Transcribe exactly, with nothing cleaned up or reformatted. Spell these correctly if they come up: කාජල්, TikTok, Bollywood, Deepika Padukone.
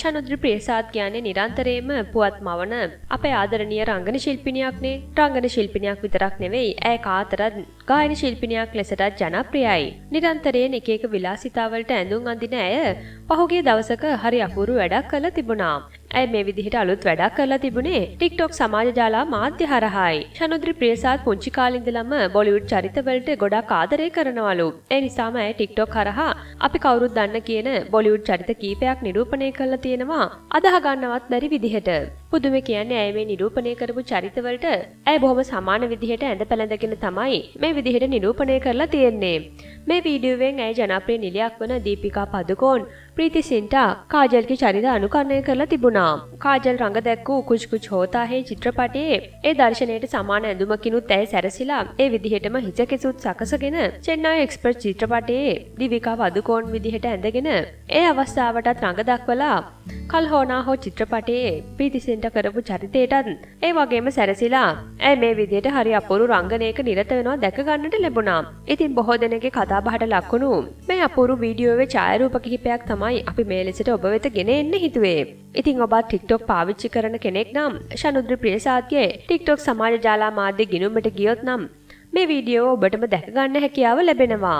ශනුද්‍රි ප්‍රියසාත් කියන්නේ නිරන්තරයෙන්ම පුවත් මවන අපේ ආදරණීය රංගන ශිල්පිනියක්නේ. රංගන ශිල්පිනියක් විතරක් නෙවෙයි, ඇය කාතරත් ගායන ශිල්පිනියක් ලෙසට ජනප්‍රියයි. නිරන්තරයෙන් එක එක විලාසිතාවලට ඇඳුම් අඳින ඇය පහුගිය දවසක හරි අපූර්ව වැඩක් කළා තිබුණා. ඇය මේ විදිහට අලුත් වැඩක් කරලා තිබුණේ TikTok සමාජ ජාලා මාධ්‍ය හරහායි. ශනුද්‍රි ප්‍රියසාත් පුංචි කාලේ ඉඳලම බොලිවුඩ් චරිතවලට ගොඩක් ආදරය කරනවලු. ඒ නිසාම ඇය TikTok හරහා අපි කවුරුත් දන්න කියන බොලිවුඩ් චරිත කීපයක් නිරූපණය කරලා තියෙනවා. අදාහ ගන්නවත් බැරි විදිහට. පුදුම කියන්නේ ඇය මේ නිරූපණය කරපු චරිතවලට ඇය බොහොම සමාන විදිහට ඇඳ පැළඳගෙන තමයි මේ විදිහට නිරූපණය කරලා තියෙන්නේ. මේ වීඩියෝවෙන් ඇය ජනප්‍රිය නිලියක් වන දීපිකා පදුකෝන් ප්‍රීති සින්ටා කාජල්ගේ චරිත අනුකරණය කරලා තිබුණා. කාජල් රංග දැක්වූ කුච් කුච් හෝතා හේ චිත්‍රපටයේ ඒ දර්ශනයට සමාන ඇඳුමකිනුත් ඇය සැරසිලා ඒ විදිහටම හිස කෙසුත් සකසගෙන චෙන්නයි එක්ස්ප්‍රස් චිත්‍රපටයේ දීපිකා පදුකෝන් විදිහට ඇඳගෙන ඒ අවස්ථාවටත් රංග දක්වලා කල් හෝනා හෝ චිත්‍රපටයේ ප්‍රීති සින්ටා කරපු චරිතයටත් ඒ වගේම සැරසිලා ඇය මේ විදිහට හරි අපූර්ව රංගනයක නිරත වෙනවා දැක ගන්නට ලැබුණා. ඉතින් බොහෝ දෙනෙක්ගේ කතා බහට ලක්ුණු මේ අපූර්ව වීඩියෝවේ ඡායාරූප කිහිපයක් තමයි අපි මේ ලෙසට ඔබ වෙත ගෙන එන්න හිතුවේ. ඉතින් ඔබ TikTok පාවිච්චි කරන කෙනෙක් නම් ශනුද්‍රි ප්‍රියසාත්ගේ TikTok සමාජ ජාලා මාධ්‍ය ගිණුමට ගියොත් නම් මේ වීඩියෝ ඔබටම දැක ගන්න හැකියාව ලැබෙනවා.